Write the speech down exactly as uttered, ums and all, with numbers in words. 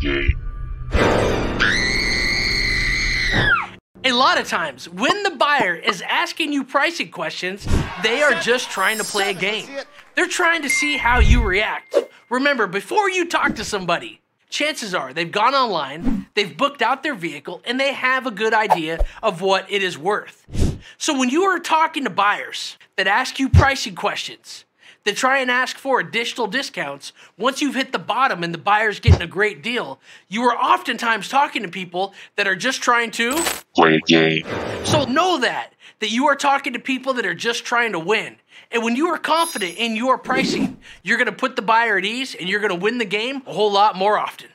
gate. A lot of times, when the buyer is asking you pricing questions, they are just trying to play a game. They're trying to see how you react. Remember, before you talk to somebody, chances are they've gone online, they've booked out their vehicle, and they have a good idea of what it is worth. So when you are talking to buyers that ask you pricing questions, that try and ask for additional discounts, once you've hit the bottom and the buyer's getting a great deal, you are oftentimes talking to people that are just trying to play a game. So know that, that you are talking to people that are just trying to win. And when you are confident in your pricing, you're going to put the buyer at ease and you're going to win the game a whole lot more often.